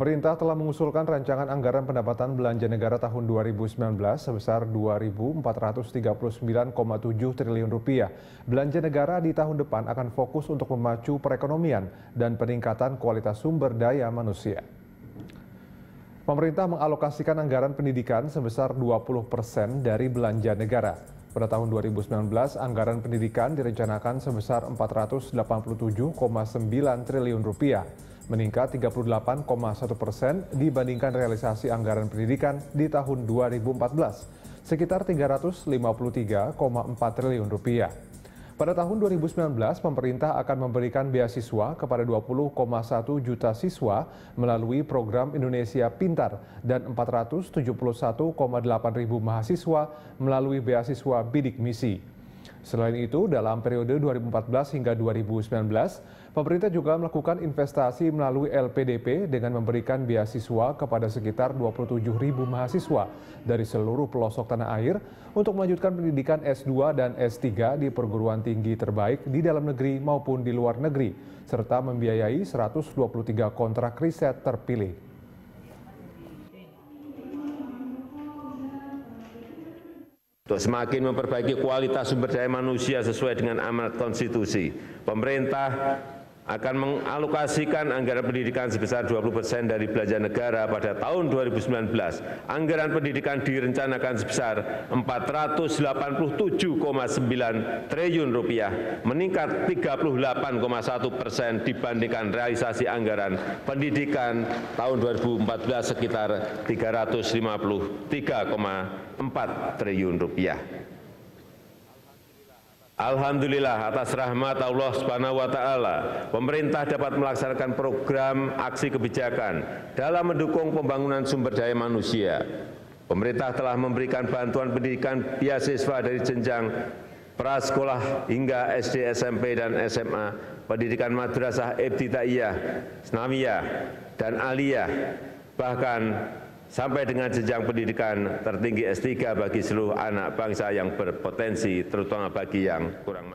Pemerintah telah mengusulkan rancangan anggaran pendapatan belanja negara tahun 2019 sebesar Rp2.439,7 triliun. Belanja negara di tahun depan akan fokus untuk memacu perekonomian dan peningkatan kualitas sumber daya manusia. Pemerintah mengalokasikan anggaran pendidikan sebesar 20% dari belanja negara. Pada tahun 2019, anggaran pendidikan direncanakan sebesar Rp487,9 triliun. Meningkat 38,1% dibandingkan realisasi anggaran pendidikan di tahun 2014, sekitar Rp353,4 triliun. Pada tahun 2019, pemerintah akan memberikan beasiswa kepada 20,1 juta siswa melalui program Indonesia Pintar dan 471,8 ribu mahasiswa melalui beasiswa Bidik Misi. Selain itu, dalam periode 2014 hingga 2019, pemerintah juga melakukan investasi melalui LPDP dengan memberikan beasiswa kepada sekitar 27.000 mahasiswa dari seluruh pelosok tanah air untuk melanjutkan pendidikan S2 dan S3 di perguruan tinggi terbaik di dalam negeri maupun di luar negeri, serta membiayai 123 kontrak riset terpilih. Untuk semakin memperbaiki kualitas sumber daya manusia sesuai dengan amanat konstitusi, pemerintah akan mengalokasikan anggaran pendidikan sebesar 20% dari belanja negara pada tahun 2019. Anggaran pendidikan direncanakan sebesar Rp487,9 triliun, meningkat 38,1% dibandingkan realisasi anggaran pendidikan tahun 2014 sekitar Rp353,4 triliun. Alhamdulillah atas rahmat Allah SWT, pemerintah dapat melaksanakan program aksi kebijakan dalam mendukung pembangunan sumber daya manusia. Pemerintah telah memberikan bantuan pendidikan beasiswa dari jenjang prasekolah hingga SD, SMP, dan SMA, pendidikan madrasah ibtidaiyah, islamiyah, dan aliyah, bahkan sampai dengan jenjang pendidikan tertinggi S3 bagi seluruh anak bangsa yang berpotensi, terutama bagi yang kurang mampu.